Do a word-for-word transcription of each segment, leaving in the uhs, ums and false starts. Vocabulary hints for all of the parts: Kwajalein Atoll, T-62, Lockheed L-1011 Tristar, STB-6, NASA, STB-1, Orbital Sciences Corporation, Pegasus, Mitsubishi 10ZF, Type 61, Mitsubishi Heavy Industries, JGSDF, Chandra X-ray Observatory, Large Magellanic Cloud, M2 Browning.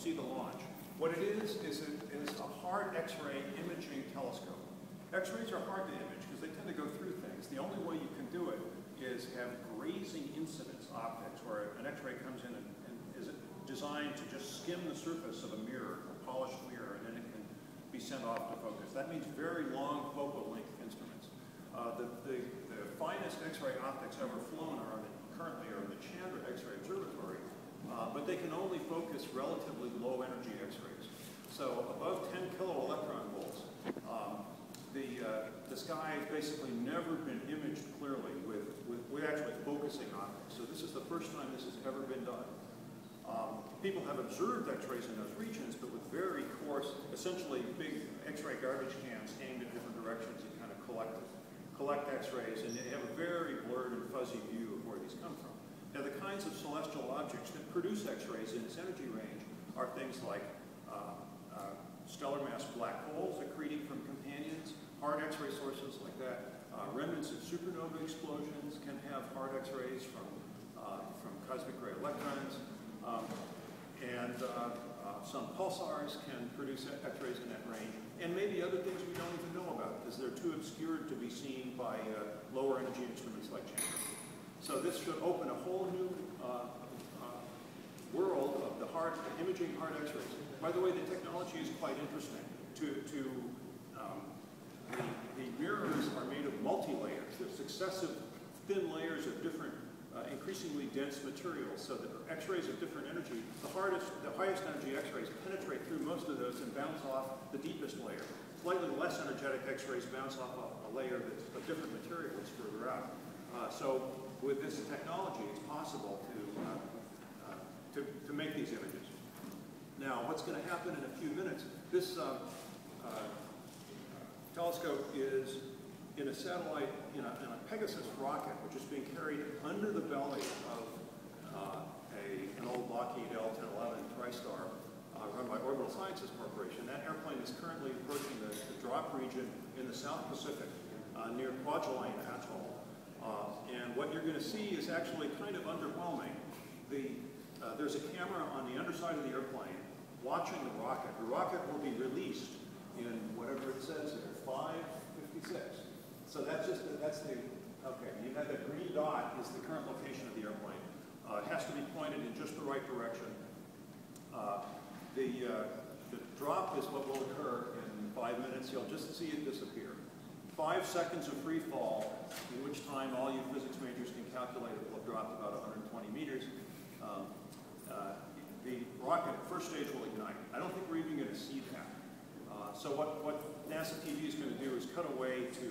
see the launch. What it is, is it is a hard X-ray imaging telescope. X-rays are hard to image because they tend to go through things. The only way you can do it is have grazing incidence optics, where an X-ray comes in and, and is designed to just skim the surface of a mirror, a polished mirror, and then it can be sent off to focus. That means very long focal length instruments. Uh, the, the, the finest X-ray optics ever flown are the, currently are the Chandra X-ray Observatory, uh, but they can only focus relatively low energy X-rays. So above ten kilo electron volts, um, the, uh, the sky has basically never been imaged clearly with, with, we're actually focusing optics. So this is the first time this has ever been done. Um, people have observed X-rays in those regions, but with very coarse, essentially big X-ray garbage cans aimed in different directions and kind of collected. collect X-rays, and they have a very blurred and fuzzy view of where these come from. Now, the kinds of celestial objects that produce X-rays in this energy range are things like uh, uh, stellar mass black holes accreting from companions, hard X-ray sources like that. Uh, remnants of supernova explosions can have hard X-rays from, uh, from cosmic ray electrons, um, and uh, uh, some pulsars can produce X-rays in that range, and maybe other things we don't even know about because they're too obscured to be seen by uh, lower energy instruments like Chandra. So this should open a whole new uh, uh, world of the hard, the imaging hard X-rays. By the way, the technology is quite interesting. To, to um, the, the mirrors are made of multi-layers. There's successive thin layers of different, uh, increasingly dense materials. So the X-rays of different energy, the hardest, the highest energy X-rays penetrate through most of those and bounce off the deepest layer. Slightly less energetic X-rays bounce off a, a layer that's of different material that's further out. Uh, so with this technology, it's possible to, uh, uh, to, to make these images. Now, what's going to happen in a few minutes, this uh, uh, telescope is in a satellite, in a, in a Pegasus rocket, which is being carried under the belly of uh, a, an old Lockheed L ten eleven Tristar, Uh, run by Orbital Sciences Corporation. That airplane is currently approaching the, the drop region in the South Pacific uh, near Kwajalein Atoll. Uh, and what you're going to see is actually kind of underwhelming. The, uh, there's a camera on the underside of the airplane watching the rocket. The rocket will be released in whatever it says there, five fifty-six. So that's just the, that's the, okay, you have that green dot is the current location of the airplane. Uh, it has to be pointed in just the right direction. Uh, The, uh, the drop is what will occur in five minutes. You'll just see it disappear. Five seconds of free fall, in which time all you physics majors can calculate it will have dropped about one hundred twenty meters. Um, uh, the rocket, first stage, will ignite. I don't think we're even going to see that. Uh, so what, what NASA T V is going to do is cut away to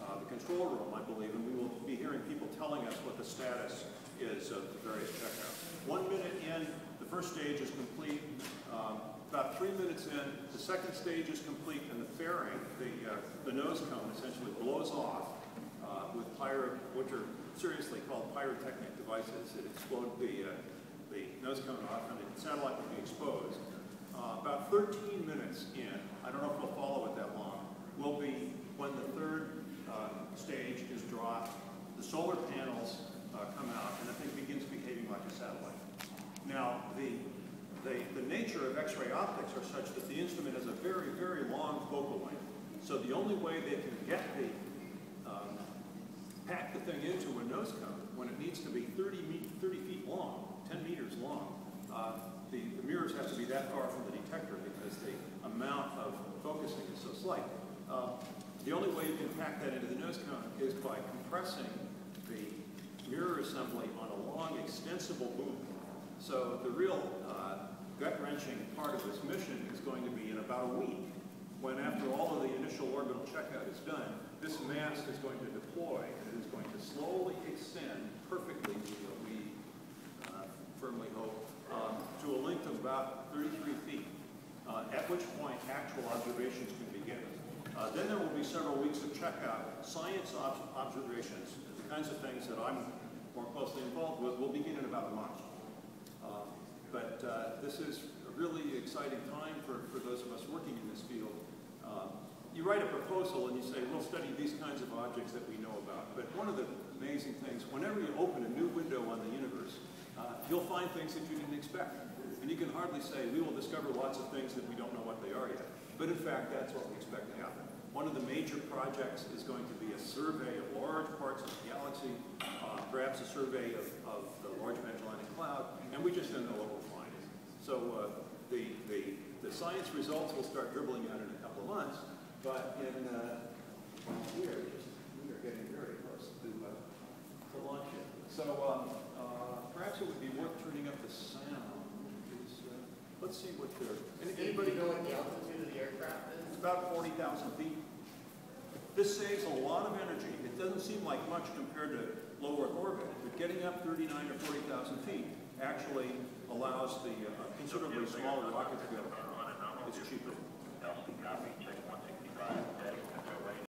uh, the control room, I believe, and we will be hearing people telling us what the status is of the various checkouts. One minute in, the first stage is complete. Um, about three minutes in, the second stage is complete, and the fairing, the, uh, the nose cone, essentially blows off uh, with pyro, which are seriously called pyrotechnic devices. It explodes the, uh, the nose cone off, and the satellite will be exposed. Uh, about thirteen minutes in, I don't know if we'll follow it that long, will be when the third uh, stage is dropped. The solar panels uh, come out, and the thing begins behaving like a satellite. Now, the The, the nature of X-ray optics are such that the instrument has a very, very long focal length. So the only way they can get the, um, pack the thing into a nose cone when it needs to be thirty feet long, ten meters long, uh, the, the mirrors have to be that far from the detector because the amount of focusing is so slight. Uh, the only way you can pack that into the nose cone is by compressing the mirror assembly on a long, extensible boom. So the real uh, gut-wrenching part of this mission is going to be in about a week, when after all of the initial orbital checkout is done, this mask is going to deploy, and it is going to slowly extend perfectly, we uh, firmly hope, um, to a length of about thirty-three feet, uh, at which point actual observations can be given. Uh, then there will be several weeks of checkout. Science ob observations, the kinds of things that I'm more closely involved with, will begin in about a month. Uh, but uh, this is a really exciting time for, for those of us working in this field. Uh, you write a proposal and you say, we'll study these kinds of objects that we know about. But one of the amazing things, whenever you open a new window on the universe, uh, uh, you'll find things that you didn't expect. And you can hardly say, we will discover lots of things that we don't know what they are yet. But in fact, that's what we expect to happen. One of the major projects is going to be a survey of large parts of the galaxy, uh, perhaps a survey of, of the Large Magellanic Cloud, and we just don't know what we'll find. So uh, the, the, the science results will start dribbling out in a couple of months, but in uh, we are just, we are getting very close to, uh, to launch it. So um, uh, perhaps it would be worth turning up the sound. Let's see what they're. Anybody know what the altitude of the aircraft is? It's about forty thousand feet. This saves a lot of energy. It doesn't seem like much compared to low Earth orbit, but getting up thirty-nine or forty thousand feet actually allows the uh, considerably smaller rocket to go. It's cheaper.